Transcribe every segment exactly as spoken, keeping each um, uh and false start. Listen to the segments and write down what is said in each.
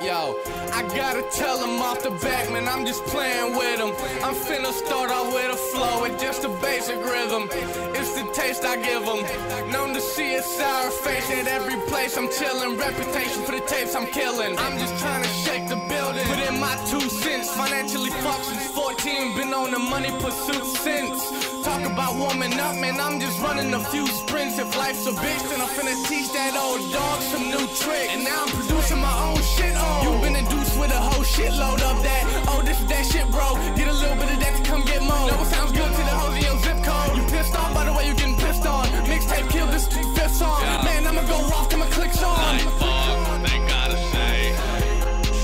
Yo, I gotta tell him off the back, man, I'm just playing with him. I'm finna start off with a flow, it's just a basic rhythm. It's the taste I give him. Known to see a sour face at every place I'm chillin'. Reputation for the tapes I'm killing. I'm just trying to shake the building. Put in my two cents, financially fucked since fourteen. Been on the money pursuit since. Talk about warming up, man, I'm just running a few sprints. If life's a bitch, then I'm finna teach that old dog some new tricks. And now I'm producing my own shit. You've been induced with a whole shitload of that. Oh, this is that shit, bro. Get a little bit of that to come get more. Know what sounds good to the hoes in your zip code. You pissed off by the way you getting pissed on. Mixtape kill this fifth song. Man, I'ma go off till my clicks on. Like fuck, they gotta say.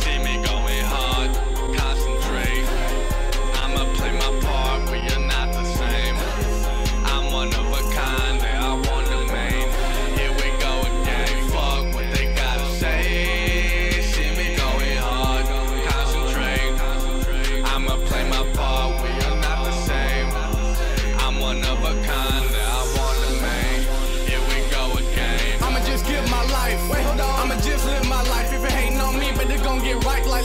See me going hard, concentrate. I'ma play my part, but you're not the same. I'm one of a kind, they are one of main. Here we go again. Fuck what they gotta say.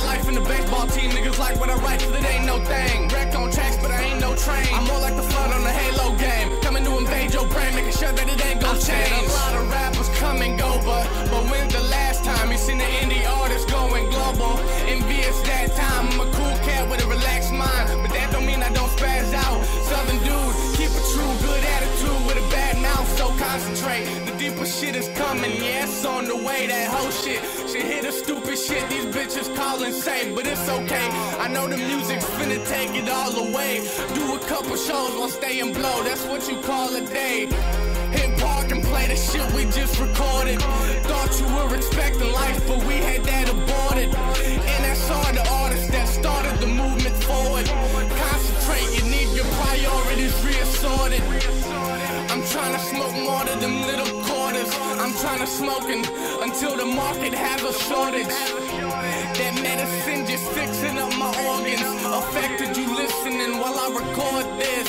Life in the baseball team, niggas like what I write, cause it ain't no thing. Wreck on tracks, but I ain't no train. I'm more like the flood on the Halo game. Coming to invade your brain, making sure that it ain't gon' change. A lot of rappers come and go, but, but when's the last time you seen an indie artist going global? Envious that time, I'm a cool cat with a relaxed mind, but that don't mean I don't spaz out. Southern dudes, keep a true good attitude with a bad mouth, so concentrate. The deeper shit is coming, yeah, it's on the way, that whole shit. Shit hit a stupid shit, these bitches call and say, but it's okay. I know the music's finna take it all away. Do a couple shows, won't stay and blow, that's what you call a day. Hit park and play the shit we just recorded. Thought you were expecting life, but we had that aborted. And that's all the artists that started the movement forward. Concentrate, you need your priorities reassorted. I'm trying to smoke more to them little quarters. I'm trying to smoke it until the market has a shortage. That medicine just fixing up my organs. Affected you listening while I record this,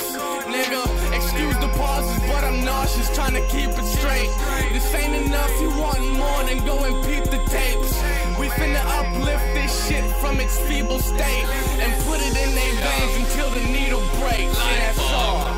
nigga. Excuse the pauses, but I'm nauseous, trying to keep it straight. This ain't enough, you want more, then go and peep the tapes. We finna uplift this shit from its feeble state and put it in their veins until the needle breaks. Yeah, that's all.